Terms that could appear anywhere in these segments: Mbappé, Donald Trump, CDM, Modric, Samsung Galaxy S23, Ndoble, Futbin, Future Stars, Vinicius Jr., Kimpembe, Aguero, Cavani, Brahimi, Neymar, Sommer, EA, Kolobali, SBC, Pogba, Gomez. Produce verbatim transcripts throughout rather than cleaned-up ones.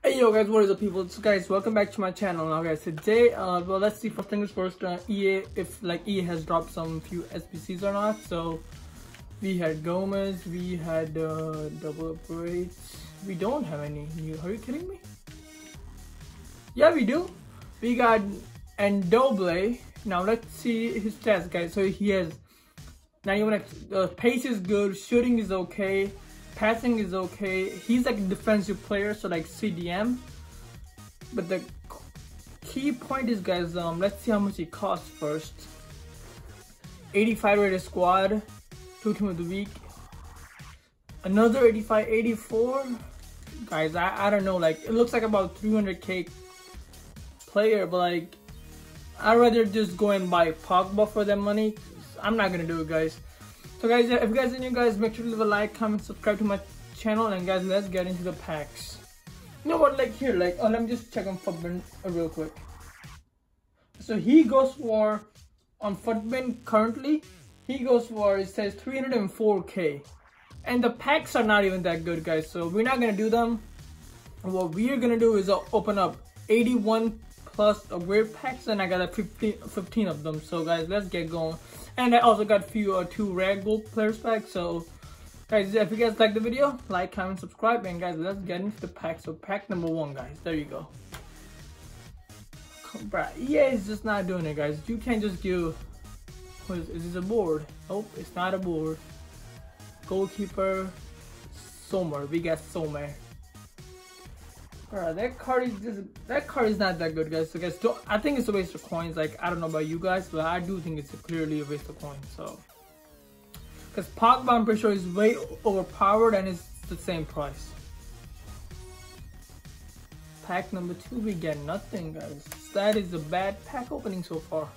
Hey yo guys, what is up people? So guys, welcome back to my channel. Now guys, today, uh, well, let's see, first things first, uh, E A, if like E A has dropped some few S B Cs or not. So we had Gomez, we had uh, double upgrades. We don't have any new, are you kidding me? Yeah, we do. We got Ndoble. Now let's see his stats guys. So he has ninety-one, uh, pace is good, shooting is okay. Passing is okay. He's like a defensive player, so like C D M. But the key point is, guys, um, let's see how much he costs first. eighty-five rated squad, two team of the week. Another eighty-five, eighty-four. Guys, I, I don't know. Like, it looks like about three hundred K player, but like, I'd rather just go and buy Pogba for that money. I'm not gonna do it, guys. So guys, if you guys are new guys, make sure to leave a like, comment, subscribe to my channel, and guys, let's get into the packs. You know what, like here, like, oh, let me just check on Futbin real quick. So he goes for, on Futbin currently, he goes for, it says three hundred four K. And the packs are not even that good, guys, so we're not going to do them. What we're going to do is uh, open up eighty-one plus Aguero packs, and I got like fifteen, fifteen of them, so guys, let's get going. And I also got few or uh, two rare gold players back. So guys, if you guys like the video, like, comment, subscribe, and guys, let's get into the pack. So pack number one, guys, there you go. Come back. Yeah, it's just not doing it, guys. You can't just do, what is, is this a board? Oh, it's not a board. Goalkeeper, Sommer, we got Sommer. Bro, that card is just, that card is not that good, guys. So guys, don't, I think it's a waste of coins. Like, I don't know about you guys, but I do think it's a clearly a waste of coins. So, because Pogba, I'm pretty sure is way overpowered, and it's the same price. Pack number two, we get nothing, guys. That is a bad pack opening so far.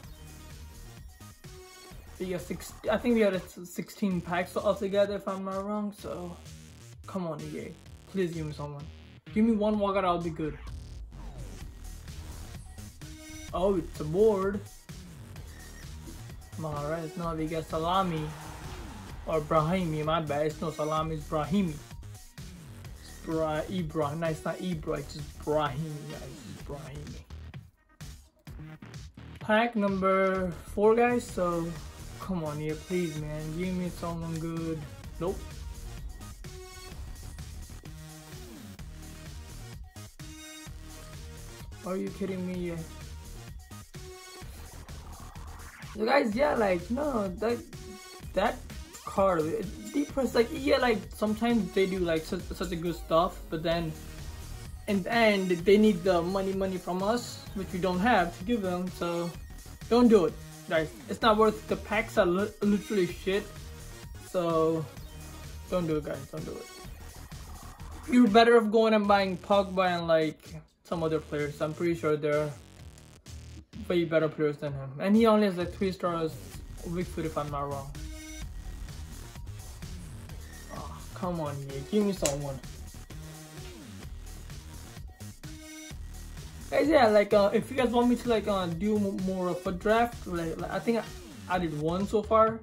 We got six. I think we had sixteen packs altogether, if I'm not wrong. So, come on, E A, please give me someone. Give me one walkout, I'll be good. Oh, it's a board. Alright, it's not, we got Salami. Or Brahimi, my bad. It's no Salami, it's Brahimi. It's Bra Ibra. No, it's not Ibra, it's just Brahimi, guys. It's Brahimi. Pack number four, guys. So, come on here, please, man. Give me someone good. Nope. Are you kidding me? Yeah. So guys, yeah, like, no, that that card, depressed, like, yeah, like, sometimes they do, like, such, such a good stuff, but then, in the end, they need the money, money from us, which we don't have to give them, so, don't do it, guys. It's not worth it. The packs are li literally shit, so, don't do it, guys, don't do it. You're better off going and buying Pogba and, like, some other players. I'm pretty sure they're way better players than him, and he only has like three stars weak foot if I'm not wrong. Oh, come on here, give me someone, guys. Yeah, like uh, if you guys want me to like uh, do more of a draft, like, like I think I, I did one so far.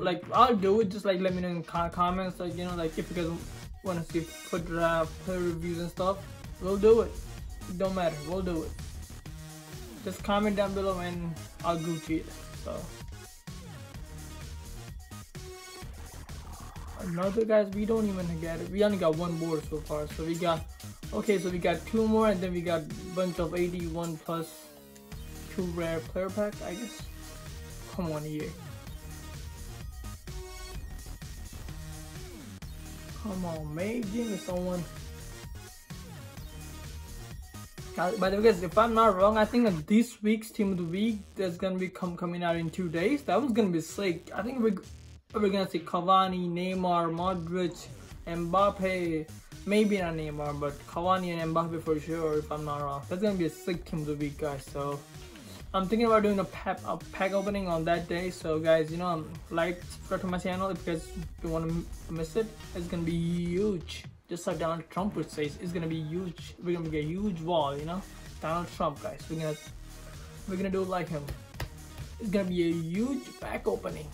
Like, I'll do it, just like let me know in the comments, like, you know, like if you guys want to see foot draft, player reviews and stuff, we'll do it. It don't matter, we'll do it. Just comment down below and I'll Gucci it. So another, guys, we don't even get it. We only got one board so far. So we got, okay, so we got two more, and then we got a bunch of eighty-one plus two rare player pack, I guess. Come on here. Come on, mate, give me someone. By the way, guys, if I'm not wrong, I think that this week's team of the week that's gonna be come coming out in two days. That was gonna be sick. I think we're we're gonna see Cavani, Neymar, Modric, Mbappé. Maybe not Neymar, but Cavani and Mbappé for sure. If I'm not wrong, that's gonna be a sick team of the week, guys. So I'm thinking about doing a pack, a pack opening on that day. So guys, you know, like, subscribe to my channel if you guys don't want to miss it. It's gonna be huge. Just like Donald Trump would say, it's gonna be huge. We're gonna get a huge wall, you know. Donald Trump, guys. We're gonna we're gonna do it like him. It's gonna be a huge pack opening.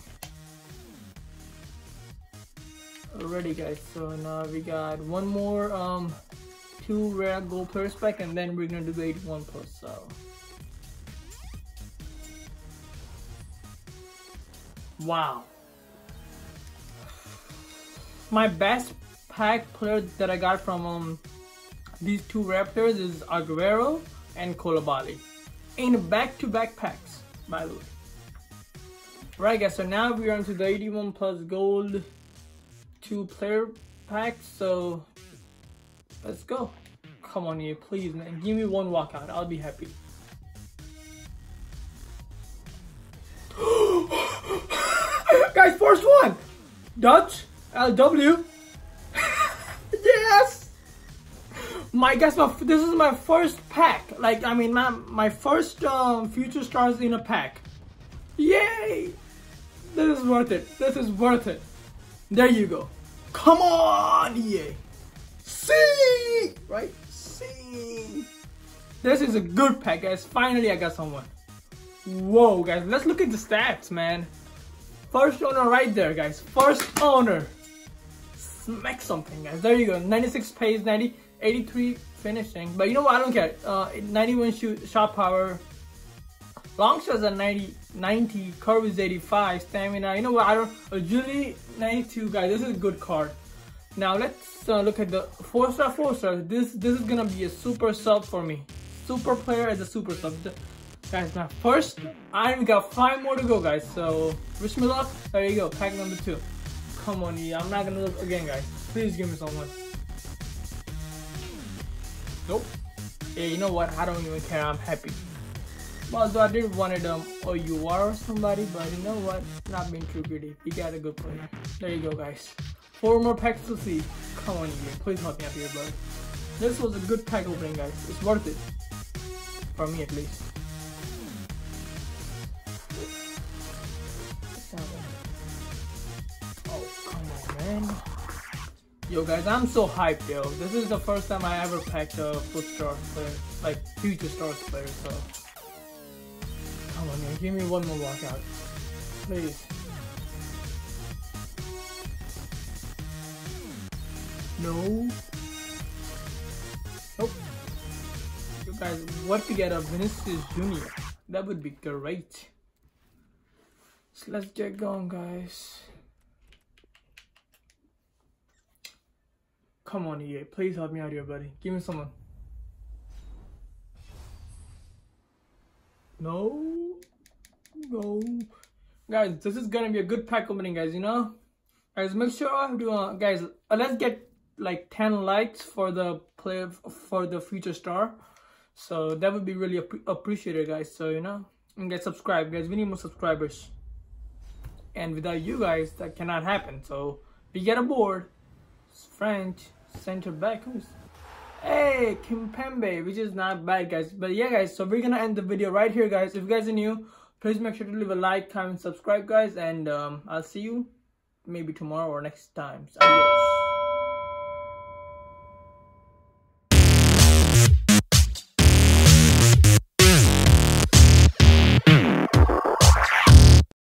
Already, guys. So now we got one more um, two rare gold players back, and then we're gonna debate one per cell. Wow. My best pack player that I got from um, these two rare players is Aguero and Kolobali in back-to-back packs, by the way. Right guys, so now we're on to the eighty-one plus gold two player pack, so let's go. Come on here, please man, give me one walkout, I'll be happy. Guys, first one! Dutch, L W. Yes! My guys, my, this is my first pack. Like, I mean, my, my first um, future stars in a pack. Yay! This is worth it. This is worth it. There you go. Come on, E A. See! Right? See! This is a good pack, guys. Finally, I got someone. Whoa, guys. Let's look at the stats, man. First owner right there, guys. First owner. Smack something, guys. There you go. ninety-six pace, ninety, eighty-three finishing. But you know what? I don't care. Uh, ninety-one shoot, shot power. Long shots are ninety, ninety, curve is eighty-five, stamina, you know what, I don't, agility ninety-two, guys, this is a good card. Now let's uh, look at the four star, four star, this this is gonna be a super sub for me. Super player as a super sub. The, guys, now first, I've got five more to go, guys, so wish me luck. There you go, pack number two. Come on, yeah, I'm not gonna look again, guys, please give me someone. Nope. Yeah, you know what, I don't even care, I'm happy. Although I did wanted um or you are somebody, but you know what? Not being too greedy. We got a good player. There you go, guys. Four more packs to see. Come on, here. Please help me out here, bud. This was a good pack opening, guys. It's worth it for me at least. Oh come on, man. Yo, guys, I'm so hyped, yo. This is the first time I ever packed a foot stars player, like future stars player. So. Come on, man. Give me one more walkout, please. No. Nope. You guys, what to get a Vinicius Junior? That would be great. So let's get going, guys. Come on, E A. Please help me out here, buddy. Give me someone. No. Go, guys, this is gonna be a good pack opening, guys. You know, guys, make sure I do uh, guys uh, let's get like ten likes for the play for the future star, so that would be really ap appreciated, guys. So you know, and get subscribed, guys. We need more subscribers, and without you guys that cannot happen. So we get aboard. It's French center back. Who's hey, Kimpembe, which is not bad, guys. But yeah, guys, so we're gonna end the video right here, guys. If you guys are new, please make sure to leave a like, comment, subscribe, guys, and um, I'll see you maybe tomorrow or next time. So, adios.